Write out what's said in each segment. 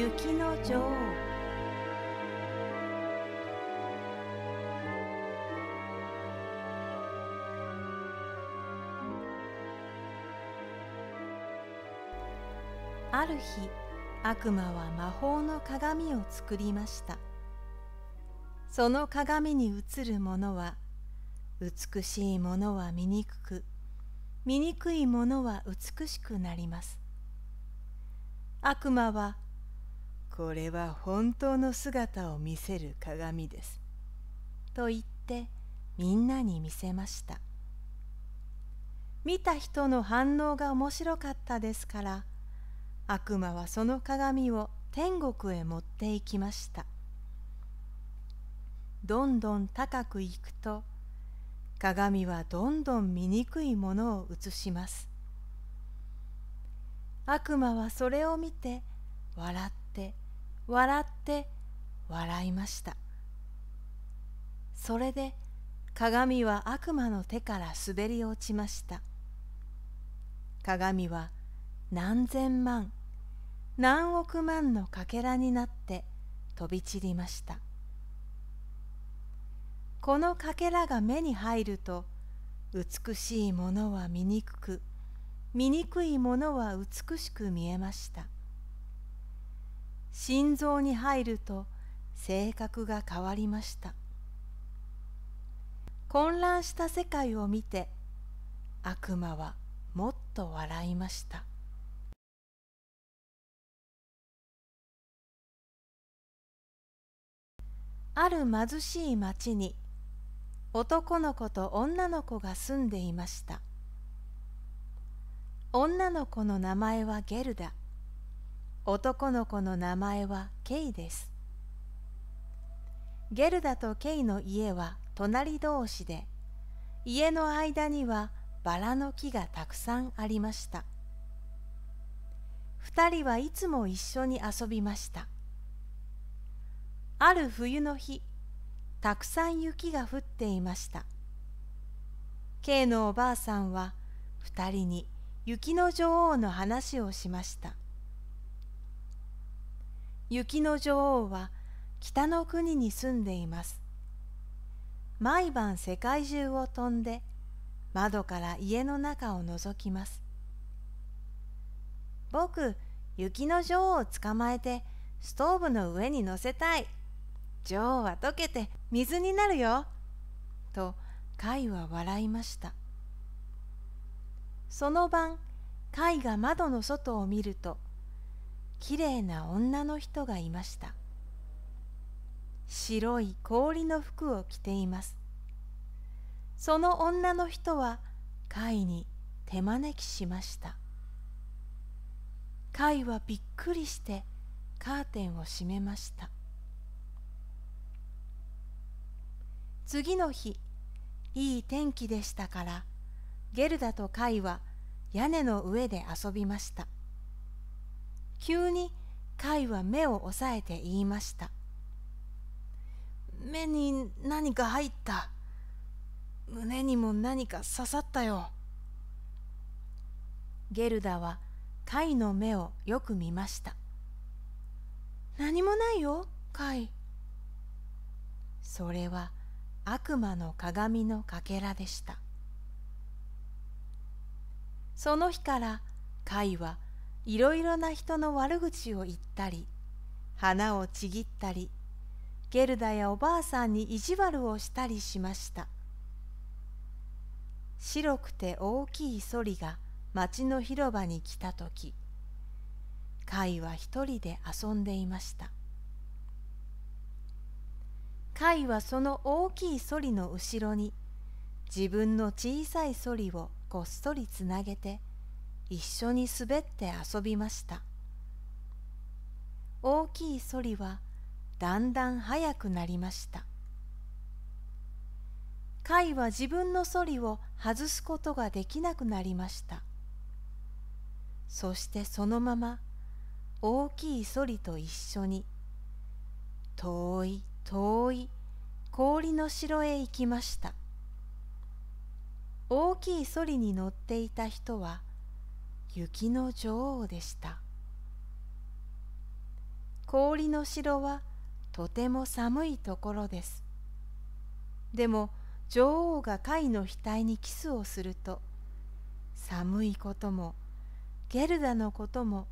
雪の女王ある日、悪魔は魔法の鏡を作りました。その鏡に映るものは、美しいものは醜く、醜いものは美しくなります。悪魔は、これは本当の姿を見せる鏡です。と言ってみんなに見せました。見た人の反応が面白かったですから、悪魔はその鏡を天国へ持っていきました。どんどん高くいくと、鏡はどんどん醜いものを映します。悪魔はそれを見て笑って笑って笑いました。それで鏡は悪魔の手から滑り落ちました。鏡は何千万、何億万のかけらになって飛び散りました。このかけらが目に入ると、美しいものは醜く、醜いものは美しく見えました。心臓に入ると、性格が変わりました。混乱した世界を見て、悪魔はもっと笑いました。ある貧しい町に、男の子と女の子が住んでいました。女の子の名前はゲルダ、男の子の名前はケイです。ゲルダとケイの家は隣同士で、家の間にはバラの木がたくさんありました。二人はいつも一緒に遊びました。ある冬の日、たくさん雪が降っていました。K のおばあさんは二人に雪の女王の話をしました。雪の女王は北の国に住んでいます。毎晩世界中を飛んで窓から家の中を覗きます。僕、雪の女王を捕まえてストーブの上に乗せたい。女王は溶けて水になるよ。とカイは笑いました。その晩、カイが窓の外を見ると、きれいな女の人がいました。白い氷の服を着ています。その女の人はカイに手招きしました。カイはびっくりしてカーテンを閉めました。次の日、いい天気でしたから、ゲルダとカイは屋根の上で遊びました。急にカイは目を押さえて言いました。目に何か入った。胸にも何か刺さったよ。ゲルダはカイの目をよく見ました。何もないよ、カイ。それは悪魔の鏡のかけらでした。その日からカイはいろいろな人の悪口を言ったり、花をちぎったり、ゲルダやおばあさんに意地悪をしたりしました。白くて大きいソリが町の広場に来たとき、カイは一人で遊んでいました。カイはその大きいソリの後ろに自分の小さいソリをこっそりつなげて一緒に滑って遊びました。大きいソリはだんだん速くなりました。カイは自分のソリを外すことができなくなりました。そしてそのまま大きいソリと一緒に遠い遠い氷の城へ行きました。大きいソリに乗っていた人は雪の女王でした。氷の城はとても寒いところです。でも女王が貝の額にキスをすると、寒いこともゲルダのことも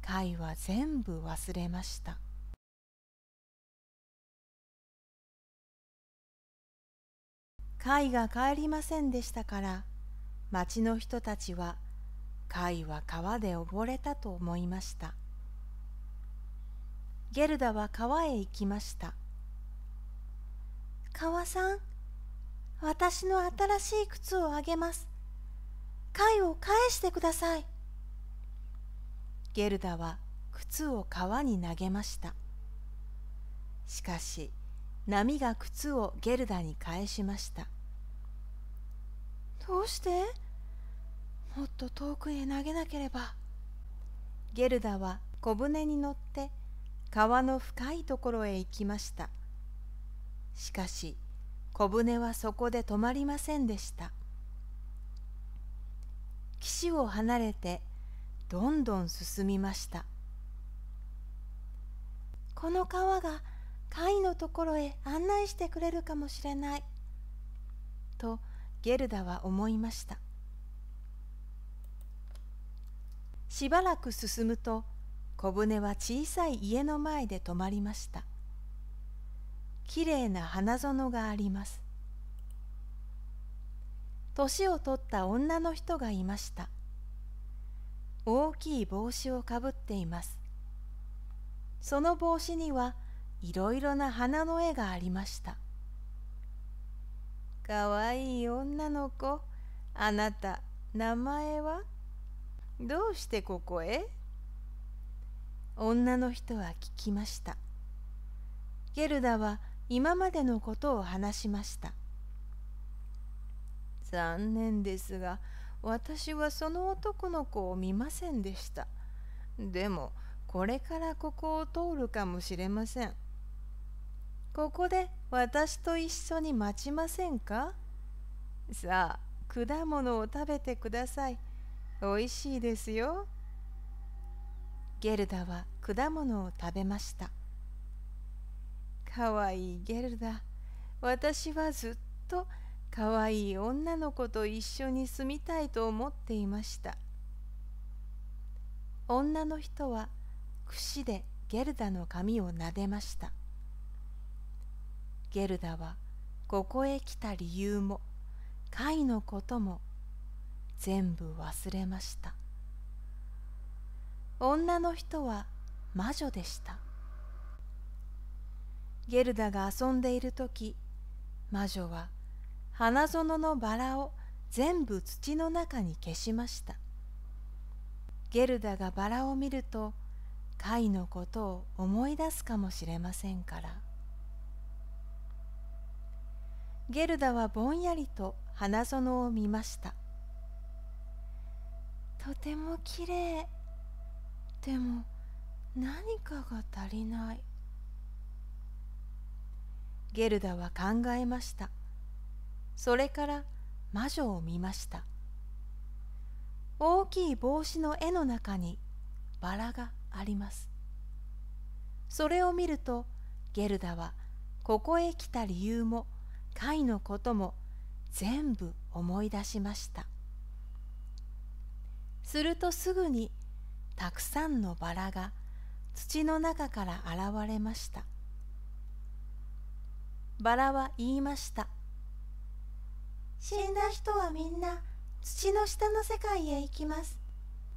貝は全部忘れました。貝が帰りませんでしたから、町の人たちは貝は川で溺れたと思いました。ゲルダは川へ行きました。川さん、私の新しい靴をあげます。貝を返してください。ゲルダは靴を川に投げました。しかし、波が靴をゲルダに返しました。どうして？もっと遠くへ投げなければ。ゲルダは小舟に乗って、川の深いところへ行きました。しかし、小舟はそこで止まりませんでした。岸を離れて、どんどん進みました。この川が貝のところへ案内してくれるかもしれない、とゲルダは思いました。しばらく進むと、小舟は小さい家の前で止まりました。きれいな花園があります。年を取った女の人がいました。大きい帽子をかぶっています。その帽子にはいろいろな花の絵がありました。かわいい女の子、あなた、名前は？どうしてここへ？女の人は聞きました。ゲルダは今までのことを話しました。残念ですが、私はその男の子を見ませんでした。でも、これからここを通るかもしれません。ここで私と一緒に待ちませんか？さあ、果物を食べてください。おいしいですよ。ゲルダは果物を食べました。かわいいゲルダ、私はずっとかわいい女の子と一緒に住みたいと思っていました。女の人は櫛でゲルダの髪をなでました。ゲルダはここへ来た理由も貝のことも全部忘れました。女の人は魔女でした。ゲルダが遊んでいるとき、魔女は花園のバラを全部土の中に消しました。ゲルダがバラを見ると、貝のことを思い出すかもしれませんから。ゲルダはぼんやりと花園を見ました。とてもきれい。でも何かが足りない。ゲルダは考えました。それから魔女を見ました。大きい帽子の絵の中にバラがあります。それを見るとゲルダはここへ来た理由も貝のことも全部思い出しました。するとすぐにたくさんのバラが土の中から現れました。バラは言いました。死んだ人はみんな土の下の世界へ行きます。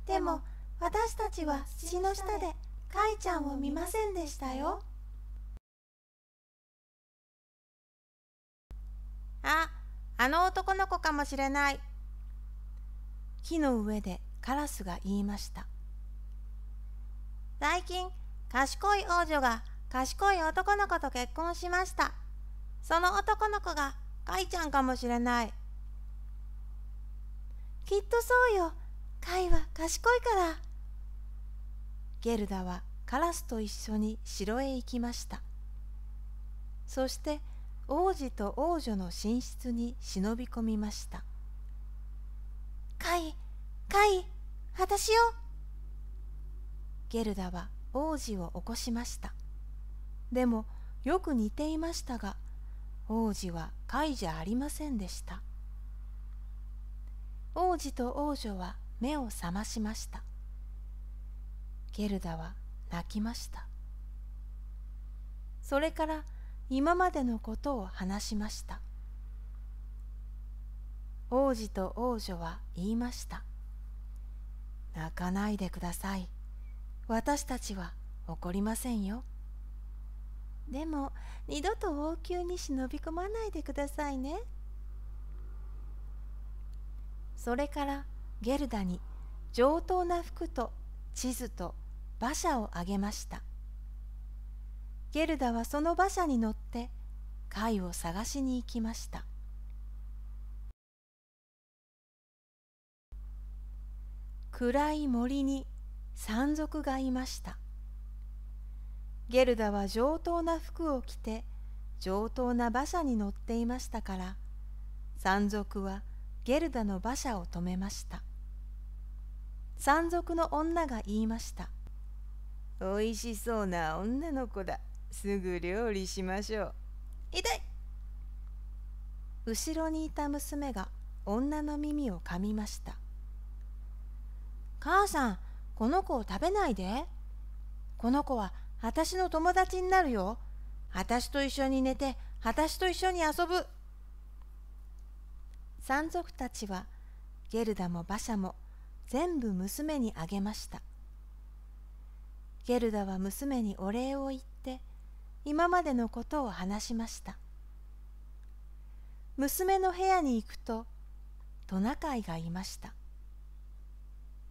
でも私たちは土の下で貝ちゃんを見ませんでしたよ。あの男の子かもしれない。木の上でカラスが言いました。最近、賢い王女が賢い男の子と結婚しました。その男の子が貝ちゃんかもしれない。きっとそうよ。貝は賢いから。ゲルダはカラスと一緒に城へ行きました。そして王子と王女の寝室に忍び込みました。貝、私よ。ゲルダは王子を起こしました。でもよく似ていましたが、王子は貝じゃありませんでした。王子と王女は目を覚ましました。ゲルダは泣きました。それから今までのことを話しました。王子と王女は言いました。泣かないでください。私たちは怒りませんよ。でも二度と王宮に忍び込まないでくださいね。それからゲルダに上等な服と地図と馬車をあげました。ゲルダはその馬車に乗って貝を探しに行きました。暗い森に山賊がいました。ゲルダは上等な服を着て上等な馬車に乗っていましたから、山賊はゲルダの馬車を止めました。山賊の女が言いました。おいしそうな女の子だ。すぐ料理しましょう。痛い！後ろにいた娘が女の耳を噛みました。母さん、この子を食べないで。この子はあたしの友達になるよ。あたしと一緒に寝て、あたしと一緒に遊ぶ。山賊たちはゲルダも馬車も全部娘にあげました。ゲルダは娘にお礼を言って、今までのことを話しました。娘の部屋に行くと、トナカイがいました。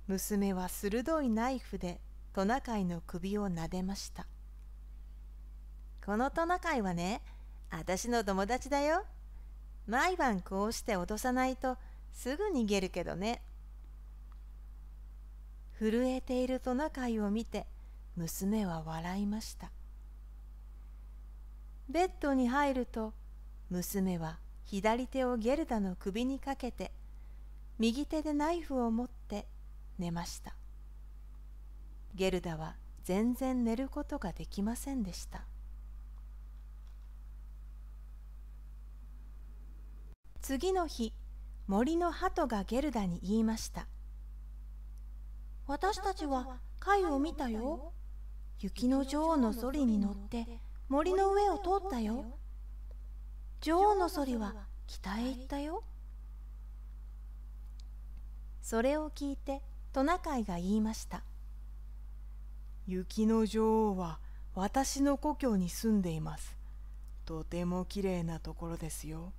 娘は鋭いナイフでトナカイの首をなでました。このトナカイはね、あたしの友達だよ。毎晩こうして脅さないとすぐ逃げるけどね。震えているトナカイを見て娘は笑いました。ベッドに入ると娘は左手をゲルダの首にかけて右手でナイフを持って寝ました。ゲルダは全然寝ることができませんでした。次の日、森の鳩がゲルダに言いました。私たちは貝を見たよ。雪の女王のソリに乗って森の上を通ったよ。女王のソリは北へ行ったよ。それを聞いてトナカイが言いました。雪の女王は私の故郷に住んでいます。とてもきれいなところですよ。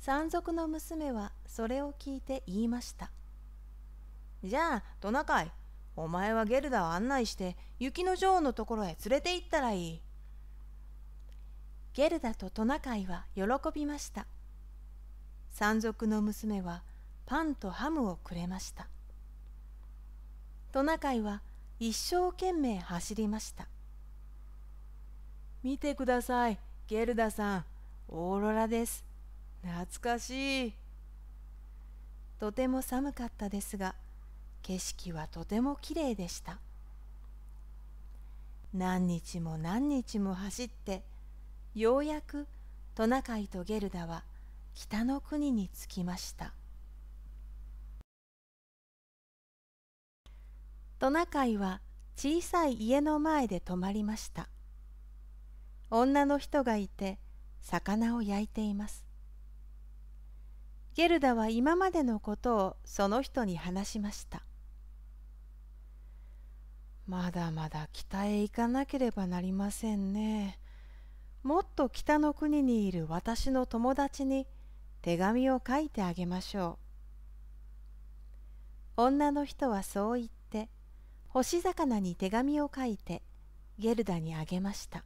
山賊の娘はそれを聞いて言いました。じゃあトナカイ、お前はゲルダを案内して雪の女王のところへ連れて行ったらいい。ゲルダとトナカイは喜びました。山賊の娘はパンとハムをくれました。トナカイは一生懸命走りました。見てください、ゲルダさん、オーロラです。懐かしい。とても寒かったですが、景色はとてもきれいでした。何日も何日も走って、ようやくトナカイとゲルダは北の国に着きました。トナカイは小さい家の前で泊まりました。女の人がいて魚を焼いています。ゲルダは今までのことをその人に話しました。まだまだ北へ行かなければなりませんね。もっと北の国にいる私の友達に手紙を書いてあげましょう。女の人はそう言って、干し魚に手紙を書いてゲルダにあげました。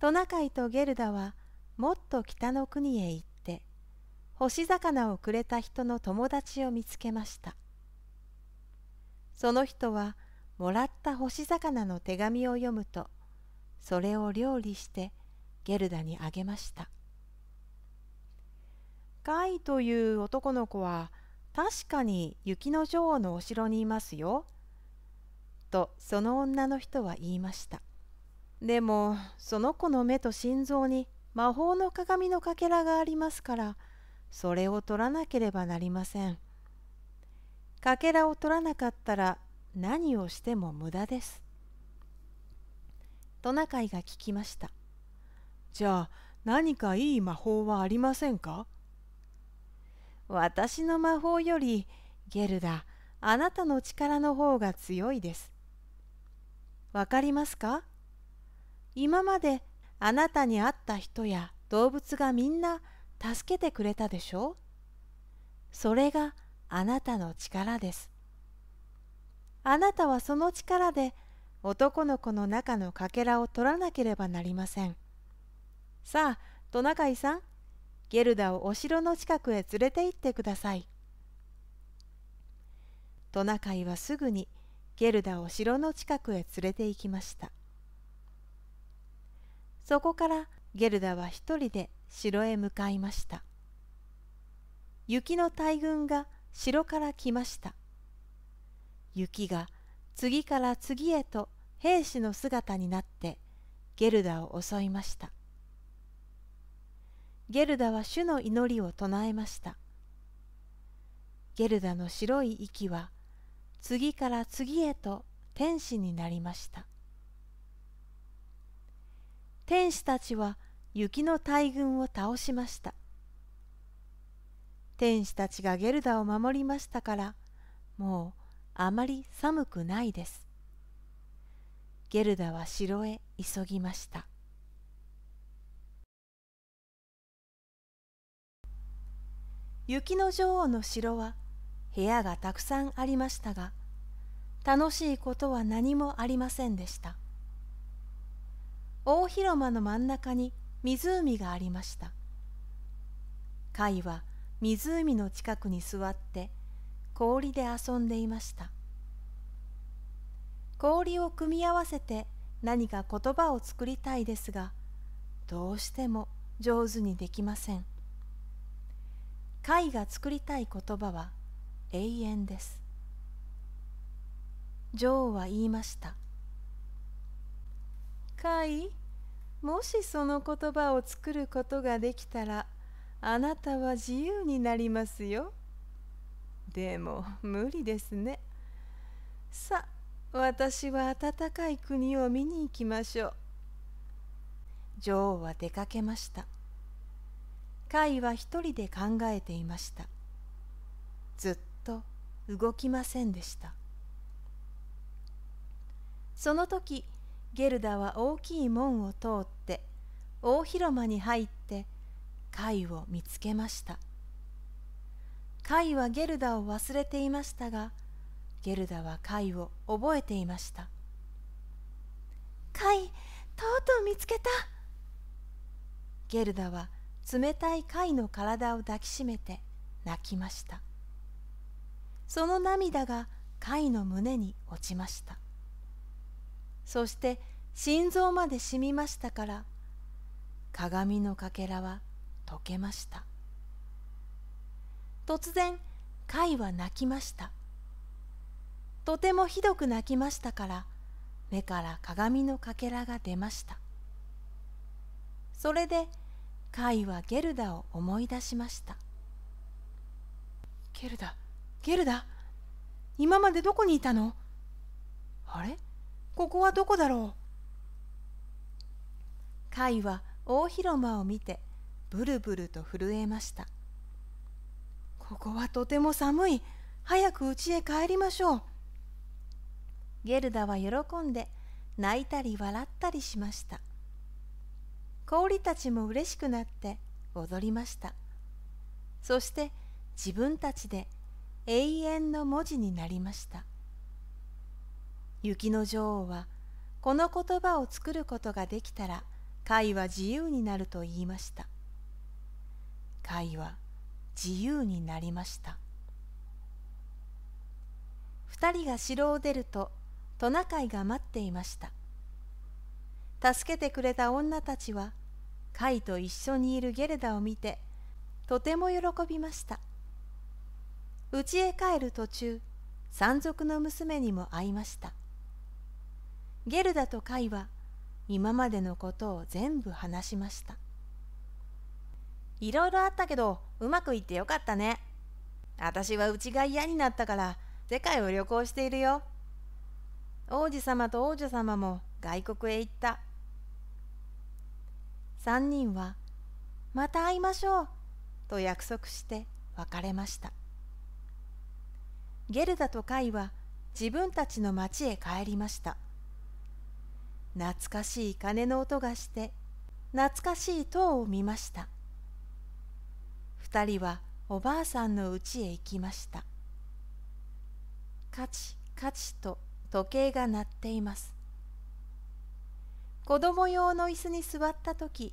トナカイとゲルダはもっと北の国へ行って干し魚をくれた人の友達を見つけました。その人はもらった干し魚の手紙を読むとそれを料理してゲルダにあげました。カイという男の子は確かに雪の女王のお城にいますよ。とその女の人は言いました。でもその子の目と心臓に魔法の鏡のかけらがありますから、それを取らなければなりません。かけらを取らなかったら何をしても無駄です。トナカイが聞きました。じゃあ何かいい魔法はありませんか？私の魔法よりゲルダ、あなたの力の方が強いです。わかりますか？今まであなたに会った人や動物がみんな助けてくれたでしょう？それがあなたの力です。あなたはその力で男の子の中のかけらを取らなければなりません。さあ、トナカイさん、ゲルダをお城の近くへ連れて行ってください。トナカイはすぐにゲルダを城の近くへ連れて行きました。そこからゲルダは一人で城へ向かいました。雪の大群が城から来ました。雪が次から次へと兵士の姿になってゲルダを襲いました。ゲルダは主の祈りを唱えました。ゲルダの白い息は次から次へと天使になりました。天使たちは雪の大群を倒しました。天使たちがゲルダを守りましたから、もうあまり寒くないです。ゲルダは城へ急ぎました。雪の女王の城は部屋がたくさんありましたが、楽しいことは何もありませんでした。大広間の真ん中に湖がありました。カイは湖の近くに座って氷で遊んでいました。氷を組み合わせて何か言葉を作りたいですが、どうしても上手にできません。カイが作りたい言葉は永遠です。女王は言いました。カイ、もしその言葉を作ることができたら、あなたは自由になりますよ。でも無理ですね。さあ、私は暖かい国を見に行きましょう。女王は出かけました。カイは一人で考えていました。ずっと動きませんでした。その時、ゲルダは大きい門を通って大広間に入ってカイを見つけました。カイはゲルダを忘れていましたが、ゲルダはカイを覚えていました。カイ、とうとう見つけた。ゲルダは冷たいカイの体を抱きしめて泣きました。その涙がカイの胸に落ちました。そして心臓まで染みましたから、鏡のかけらは溶けました。突然、カイは泣きました。とてもひどく泣きましたから、目から鏡のかけらが出ました。それで、カイはゲルダを思い出しました。ゲルダ、ゲルダ、今までどこにいたの？あれ？ここはどこだろう？カイは大広間を見てブルブルと震えました。ここはとても寒い。早く家へ帰りましょう。ゲルダは喜んで泣いたり笑ったりしました。氷たちもうれしくなって踊りました。そして自分たちで永遠の文字になりました。雪の女王はこの言葉を作ることができたらカイは自由になると言いました。カイは自由になりました。二人が城を出るとトナカイが待っていました。助けてくれた女たちはカイと一緒にいるゲルダを見てとても喜びました。家へ帰る途中、山賊の娘にも会いました。ゲルダとカイは今までのことを全部話しました。いろいろあったけどうまくいってよかったね。私はうちが嫌になったから世界を旅行しているよ。王子様と王女様も外国へ行った。3人はまた会いましょうと約束して別れました。ゲルダとカイは自分たちの町へ帰りました。懐かしい鐘の音がして懐かしい塔を見ました。2人はおばあさんの家へ行きました。カチカチと時計が鳴っています。子供用の椅子に座ったとき、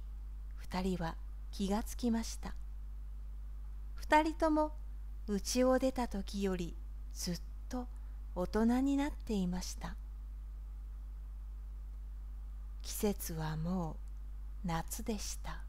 2人は気がつきました。2人とも家を出たときよりずっと大人になっていました。季節はもう夏でした。